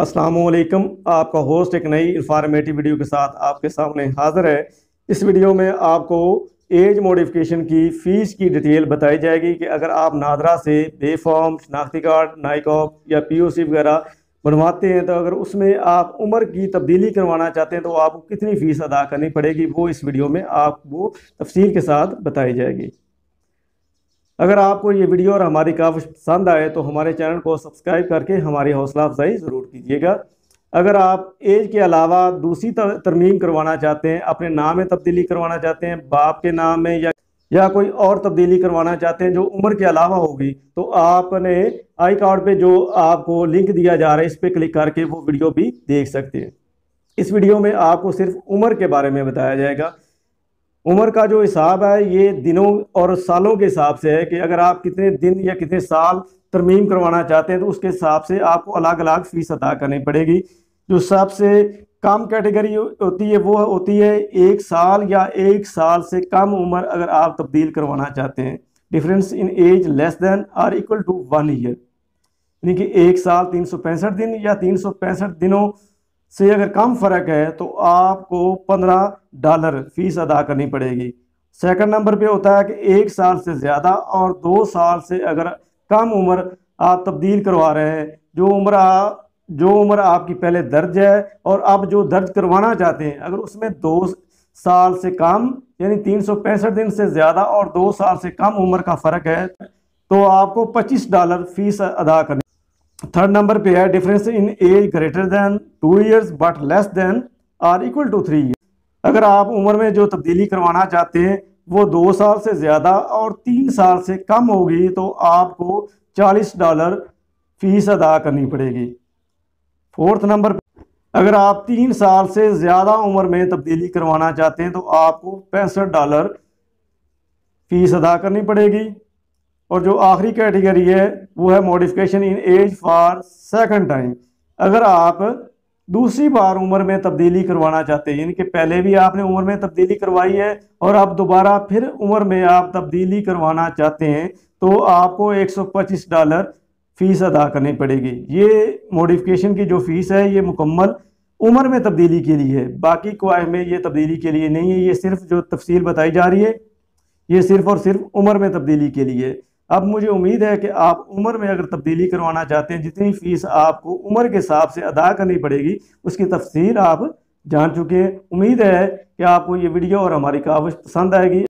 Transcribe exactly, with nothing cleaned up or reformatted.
अस्सलामुअलैकुम, आपका होस्ट एक नई इंफॉर्मेटिव वीडियो के साथ आपके सामने हाज़िर है। इस वीडियो में आपको एज मोडिफिकेशन की फ़ीस की डिटेल बताई जाएगी कि अगर आप नादरा से बे फॉर्म, शनाख्ती कार्ड, नाइकॉप या पीओसी वगैरह बनवाते हैं तो अगर उसमें आप उम्र की तब्दीली करवाना चाहते हैं तो आपको कितनी फ़ीस अदा करनी पड़ेगी, वो इस वीडियो में आपको तफसील के साथ बताई जाएगी। अगर आपको ये वीडियो और हमारी काविश पसंद आए तो हमारे चैनल को सब्सक्राइब करके हमारी हौसला अफजाई ज़रूर कीजिएगा। अगर आप एज के अलावा दूसरी तरमीम करवाना चाहते हैं, अपने नाम में तब्दीली करवाना चाहते हैं, बाप के नाम में या या कोई और तब्दीली करवाना चाहते हैं जो उम्र के अलावा होगी, तो आपने आई कार्ड पे जो आपको लिंक दिया जा रहा है इस पर क्लिक करके वो वीडियो भी देख सकते हैं। इस वीडियो में आपको सिर्फ उम्र के बारे में बताया जाएगा। उम्र का जो हिसाब है ये दिनों और सालों के हिसाब से है कि अगर आप कितने दिन या कितने साल तरमीम करवाना चाहते हैं तो उसके हिसाब से आपको अलग अलग फ़ीस अदा करनी पड़ेगी। जो सबसे कम कैटेगरी होती है वो होती है एक साल या एक साल से कम उम्र अगर आप तब्दील करवाना चाहते हैं, difference in age less than or equal to one year, यानी कि एक साल तीन सौ पैंसठ दिन या तीन सौ पैंसठ दिनों से अगर कम फ़र्क है तो आपको पंद्रह डॉलर फीस अदा करनी पड़ेगी। सेकंड नंबर पे होता है कि एक साल से ज़्यादा और दो साल से अगर कम उम्र आप तब्दील करवा रहे हैं, जो उम्र आप जो उम्र आपकी पहले दर्ज है और आप जो दर्ज करवाना चाहते हैं, अगर उसमें दो साल से कम यानी तीन सौ पैंसठ दिन से ज़्यादा और दो साल से कम उम्र का फ़र्क है तो आपको पच्चीस डॉलर फीस अदा करनी। थर्ड नंबर पे है difference in age greater than two years but less than or equal to three year, अगर आप उम्र में जो तब्दीली करवाना चाहते हैं वो दो साल से ज़्यादा और तीन साल से कम होगी तो आपको चालीस डॉलर फीस अदा करनी पड़ेगी। फोर्थ नंबर अगर आप तीन साल से ज़्यादा उम्र में तब्दीली करवाना चाहते हैं तो आपको पैंसठ डॉलर फीस अदा करनी पड़ेगी। और जो आखिरी कैटेगरी है वो है modification in age for second time, अगर आप दूसरी बार उम्र में तब्दीली करवाना चाहते हैं, यानी कि पहले भी आपने उम्र में तब्दीली करवाई है और आप दोबारा फिर उम्र में आप तब्दीली करवाना चाहते हैं तो आपको एक सौ पच्चीस डॉलर फीस अदा करनी पड़ेगी। ये मॉडिफिकेशन की जो फ़ीस है ये मुकम्मल उम्र में तब्दीली के लिए है, बाकी कोई में ये तब्दीली के लिए नहीं है। ये सिर्फ जो तफसील बताई जा रही है ये सिर्फ़ और सिर्फ उम्र में तब्दीली के लिए है। अब मुझे उम्मीद है कि आप उम्र में अगर तब्दीली करवाना चाहते हैं, जितनी फ़ीस आपको उम्र के हिसाब से अदा करनी पड़ेगी उसकी तफसील आप जान चुके हैं। उम्मीद है कि आपको ये वीडियो और हमारी काविश पसंद आएगी।